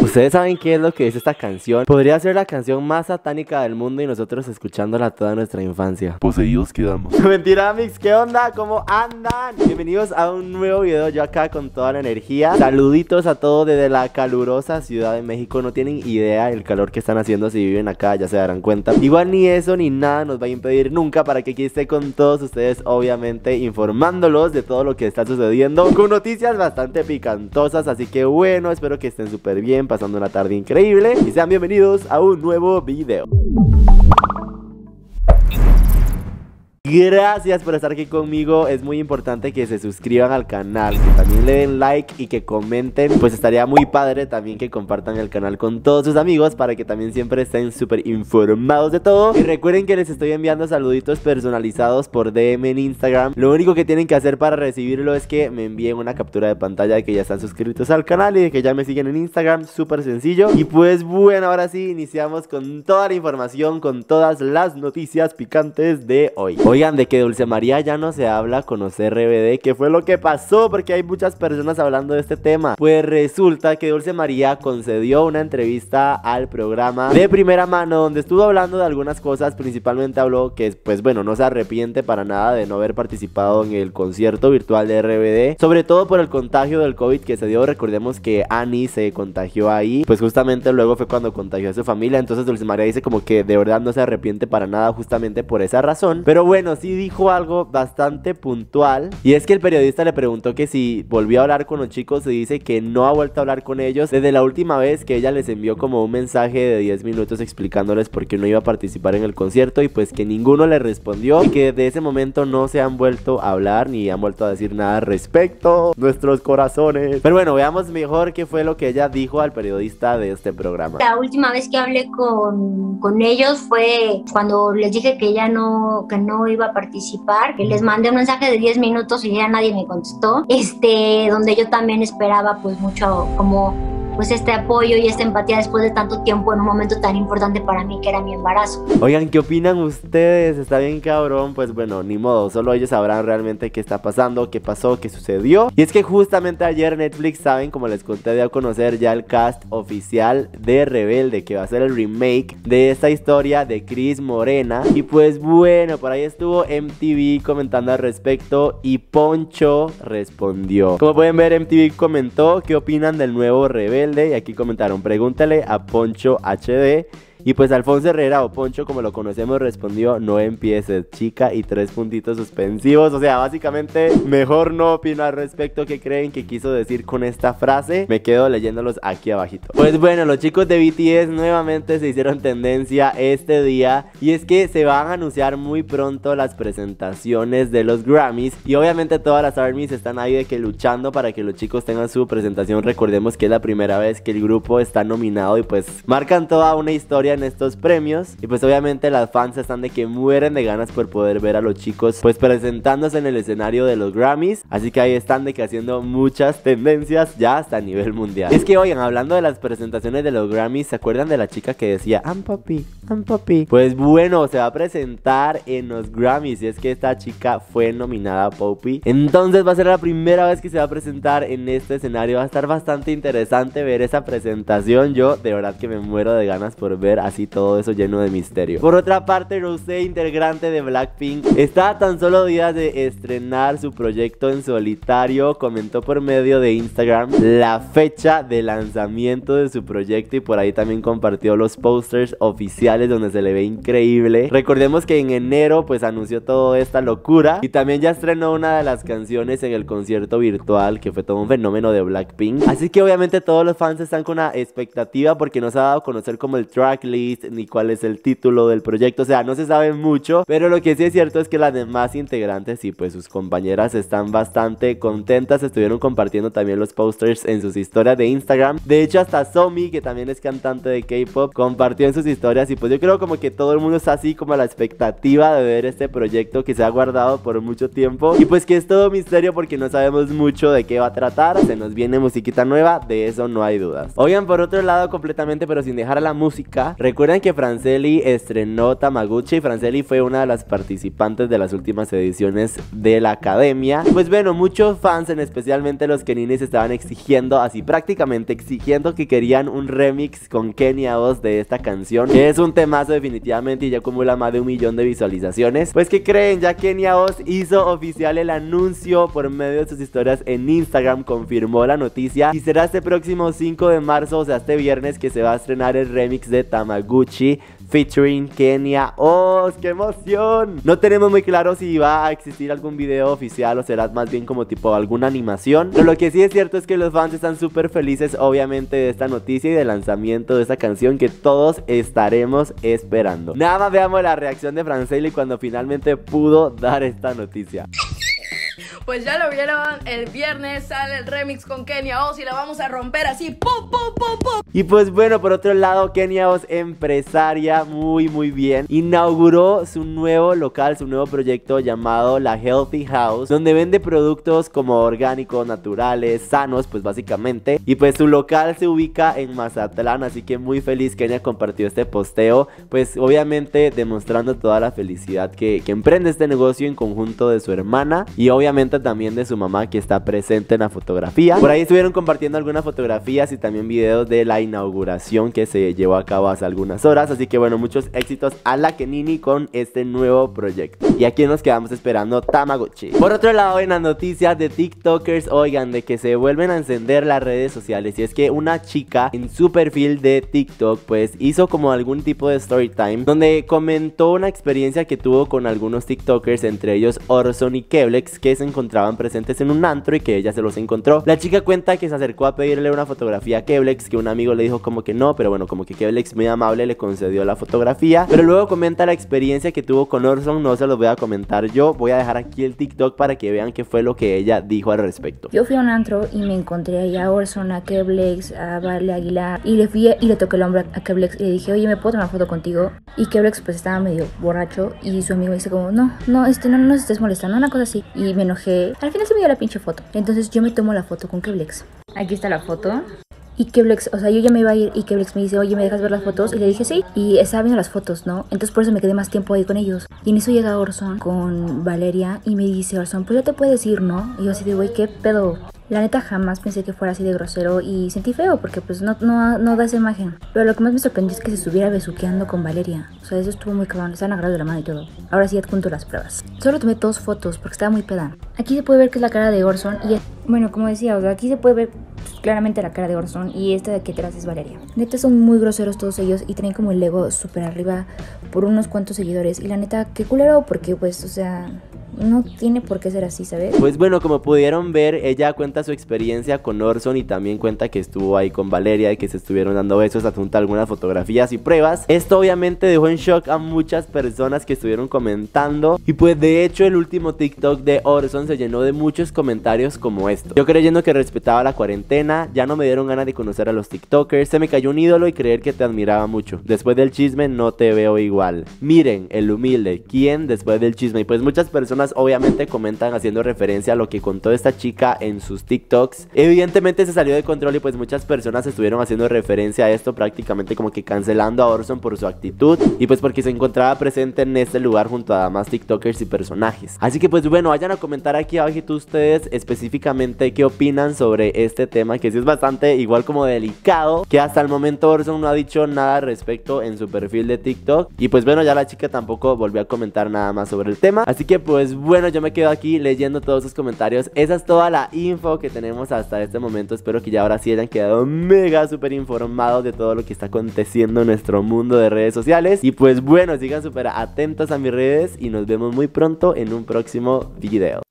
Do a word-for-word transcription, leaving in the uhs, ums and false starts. Ustedes saben qué es lo que es esta canción. Podría ser la canción más satánica del mundo y nosotros escuchándola toda nuestra infancia. Poseídos quedamos. Mentira, Mix, ¿qué onda? ¿Cómo andan? Bienvenidos a un nuevo video, yo acá con toda la energía. Saluditos a todos desde la calurosa Ciudad de México. No tienen idea del calor que están haciendo si viven acá, ya se darán cuenta. Igual ni eso ni nada nos va a impedir nunca para que aquí esté con todos ustedes, obviamente informándolos de todo lo que está sucediendo, con noticias bastante picantosas. Así que bueno, espero que estén súper bien, pasando una tarde increíble y sean bienvenidos a un nuevo video. Gracias por estar aquí conmigo. Es muy importante que se suscriban al canal, que también le den like y que comenten. Pues estaría muy padre también que compartan el canal con todos sus amigos, para que también siempre estén súper informados de todo. Y recuerden que les estoy enviando saluditos personalizados por D M en Instagram. Lo único que tienen que hacer para recibirlo es que me envíen una captura de pantalla de que ya están suscritos al canal y de que ya me siguen en Instagram. Súper sencillo. Y pues bueno, ahora sí, iniciamos con toda la información, con todas las noticias picantes de hoy. Oigan, de que Dulce María ya no se habla con R B D, ¿qué fue lo que pasó? Porque hay muchas personas hablando de este tema. Pues resulta que Dulce María concedió una entrevista al programa De Primera Mano, donde estuvo hablando de algunas cosas. Principalmente habló que, pues bueno, no se arrepiente para nada de no haber participado en el concierto virtual de R B D, sobre todo por el contagio del COVID que se dio. Recordemos que Annie se contagió ahí, pues justamente luego fue cuando contagió a su familia. Entonces Dulce María dice como que de verdad no se arrepiente para nada, justamente por esa razón. Pero bueno, Bueno, sí dijo algo bastante puntual, y es que el periodista le preguntó que si volvió a hablar con los chicos, y dice que no ha vuelto a hablar con ellos desde la última vez que ella les envió como un mensaje de diez minutos explicándoles por qué no iba a participar en el concierto, y pues que ninguno le respondió y que desde ese momento no se han vuelto a hablar ni han vuelto a decir nada al respecto. Nuestros corazones. Pero bueno, veamos mejor qué fue lo que ella dijo al periodista de este programa. La última vez que hablé con, con ellos fue cuando les dije que ya no, que no iba a participar, que les mandé un mensaje de diez minutos y ya nadie me contestó, este, donde yo también esperaba pues mucho como pues este apoyo y esta empatía después de tanto tiempo en un momento tan importante para mí que era mi embarazo. Oigan, ¿qué opinan ustedes? Está bien cabrón. Pues bueno, ni modo, solo ellos sabrán realmente qué está pasando, qué pasó, qué sucedió. Y es que justamente ayer Netflix, saben, como les conté, dio a conocer ya el cast oficial de Rebelde, que va a ser el remake de esta historia de Chris Morena. Y pues bueno, por ahí estuvo M T V comentando al respecto y Poncho respondió. Como pueden ver, M T V comentó qué opinan del nuevo Rebelde, y aquí comentaron: pregúntale a Poncho H D. Y pues Alfonso Herrera, o Poncho como lo conocemos, respondió: no empieces, chica, y tres puntitos suspensivos. O sea, básicamente, mejor no opino al respecto. ¿Qué creen que quiso decir con esta frase? Me quedo leyéndolos aquí abajito. Pues bueno, los chicos de B T S nuevamente se hicieron tendencia este día, y es que se van a anunciar muy pronto las presentaciones de los Grammys, y obviamente todas las ARMYs están ahí de que luchando para que los chicos tengan su presentación. Recordemos que es la primera vez que el grupo está nominado, y pues marcan toda una historia en estos premios. Y pues obviamente las fans están de que mueren de ganas por poder ver a los chicos pues presentándose en el escenario de los Grammys, así que ahí están de que haciendo muchas tendencias ya hasta a nivel mundial. Y es que, oigan, hablando de las presentaciones de los Grammys, ¿se acuerdan de la chica que decía I'm Poppy, I'm Poppy? Pues bueno, se va a presentar en los Grammys, y es que esta chica fue nominada a Poppy, entonces va a ser la primera vez que se va a presentar en este escenario. Va a estar bastante interesante ver esa presentación. Yo de verdad que me muero de ganas por ver así todo eso lleno de misterio. Por otra parte, Rosé, integrante de Blackpink, está a tan solo días de estrenar su proyecto en solitario. Comentó por medio de Instagram la fecha de lanzamiento de su proyecto, y por ahí también compartió los posters oficiales donde se le ve increíble. Recordemos que en enero pues anunció toda esta locura, y también ya estrenó una de las canciones en el concierto virtual, que fue todo un fenómeno de Blackpink. Así que obviamente todos los fans están con la expectativa, porque no se ha dado a conocer como el track list ni cuál es el título del proyecto. O sea, no se sabe mucho, pero lo que sí es cierto es que las demás integrantes y pues sus compañeras están bastante contentas. Estuvieron compartiendo también los posters en sus historias de Instagram. De hecho, hasta Somi, que también es cantante de K-pop, compartió en sus historias, y pues yo creo como que todo el mundo está así como a la expectativa de ver este proyecto que se ha guardado por mucho tiempo, y pues que es todo misterio porque no sabemos mucho de qué va a tratar. Se nos viene musiquita nueva, de eso no hay dudas. Oigan, por otro lado, completamente pero sin dejar a la música, recuerden que Francely estrenó Tamagotchi. Francely fue una de las participantes de las últimas ediciones de La Academia. Pues bueno, muchos fans, en especialmente los Keninis, estaban exigiendo, así prácticamente exigiendo, que querían un remix con Kenia Os de esta canción, que es un temazo definitivamente y ya acumula más de un millón de visualizaciones. Pues que creen, ya Kenia Os hizo oficial el anuncio por medio de sus historias en Instagram, confirmó la noticia y será este próximo cinco de marzo, o sea este viernes, que se va a estrenar el remix de Tamagotchi featuring Kenia Os. ¡Qué emoción! No tenemos muy claro si va a existir algún video oficial o será más bien como tipo alguna animación, pero lo que sí es cierto es que los fans están súper felices obviamente de esta noticia y del lanzamiento de esta canción que todos estaremos esperando. Nada más veamos la reacción de Francely cuando finalmente pudo dar esta noticia. Pues ya lo vieron, el viernes sale el remix con Kenia Os y la vamos a romper así, pum, pum, pum, pum. Y pues bueno, por otro lado, Kenia Os, empresaria, muy muy bien, inauguró su nuevo local, su nuevo proyecto llamado La Healthy House, donde vende productos como orgánicos, naturales, sanos, pues básicamente. Y pues su local se ubica en Mazatlán, así que muy feliz Kenia compartió este posteo, pues obviamente demostrando toda la felicidad que, que emprende este negocio en conjunto de su hermana y obviamente también de su mamá, que está presente en la fotografía. Por ahí estuvieron compartiendo algunas fotografías y también videos de la inauguración que se llevó a cabo hace algunas horas, así que bueno, muchos éxitos a la Kenini con este nuevo proyecto. Y aquí nos quedamos esperando Tamagotchi. Por otro lado, en las noticias de TikTokers, oigan, de que se vuelven a encender las redes sociales, y es que una chica en su perfil de TikTok pues hizo como algún tipo de story time donde comentó una experiencia que tuvo con algunos TikTokers, entre ellos Orson y Keblex, que se encontraban presentes en un antro y que ella se los encontró. La chica cuenta que se acercó a pedirle una fotografía a Keblex, que un amigo le dijo como que no, pero bueno, como que Keblex muy amable le concedió la fotografía, pero luego comenta la experiencia que tuvo con Orson. No se los voy a comentar yo, voy a dejar aquí el TikTok para que vean qué fue lo que ella dijo al respecto. Yo fui a un antro y me encontré ahí a Orson, a Keblex, a Vale Aguilar, y le fui y le toqué el hombro a Keblex y le dije, oye, ¿me puedo tomar foto contigo? Y Keblex pues estaba medio borracho y su amigo dice como, no, no, este, no, no nos estés molestando, una cosa así, y me enojé. Al final se me dio la pinche foto, entonces yo me tomo la foto con Keblex. Aquí está la foto. Y Keblex, o sea, yo ya me iba a ir y Keblex me dice, oye, ¿me dejas ver las fotos? Y le dije sí, y estaba viendo las fotos, ¿no? Entonces por eso me quedé más tiempo ahí con ellos. Y en eso llega Orson con Valeria y me dice, Orson, pues ya te puedes ir, ¿no? Y yo así de, güey, ¿qué pedo? La neta jamás pensé que fuera así de grosero y sentí feo porque pues no, no, no da esa imagen. Pero lo que más me sorprendió es que se estuviera besuqueando con Valeria. O sea, eso estuvo muy cabrón, estaban agarrados de la mano y todo. Ahora sí adjunto las pruebas. Solo tomé dos fotos porque estaba muy peda. Aquí se puede ver que es la cara de Orson y... Bueno, como decía, o sea, aquí se puede ver claramente la cara de Orson y esta de aquí atrás es Valeria. Neta son muy groseros todos ellos y traen como el ego súper arriba por unos cuantos seguidores. Y la neta, qué culero porque pues, o sea... no tiene por qué ser así, ¿sabes? Pues bueno, como pudieron ver, ella cuenta su experiencia con Orson y también cuenta que estuvo ahí con Valeria y que se estuvieron dando besos, adjunta algunas fotografías y pruebas. Esto obviamente dejó en shock a muchas personas que estuvieron comentando, y pues de hecho el último TikTok de Orson se llenó de muchos comentarios como esto: yo creyendo que respetaba la cuarentena, ya no me dieron ganas de conocer a los TikTokers, se me cayó un ídolo y creer que te admiraba mucho, después del chisme no te veo igual, miren, el humilde, ¿quién después del chisme? Y pues muchas personas obviamente comentan haciendo referencia a lo que contó esta chica en sus TikToks. Evidentemente se salió de control y pues muchas personas estuvieron haciendo referencia a esto, prácticamente como que cancelando a Orson por su actitud y pues porque se encontraba presente en este lugar junto a más TikTokers y personajes. Así que pues bueno, vayan a comentar aquí abajito ustedes específicamente qué opinan sobre este tema, que sí es bastante igual como delicado, que hasta el momento Orson no ha dicho nada al respecto en su perfil de TikTok, y pues bueno, ya la chica tampoco volvió a comentar nada más sobre el tema. Así que pues bueno, yo me quedo aquí leyendo todos sus comentarios. Esa es toda la info que tenemos hasta este momento. Espero que ya ahora sí hayan quedado mega súper informados de todo lo que está aconteciendo en nuestro mundo de redes sociales. Y pues bueno, sigan súper atentos a mis redes y nos vemos muy pronto en un próximo video.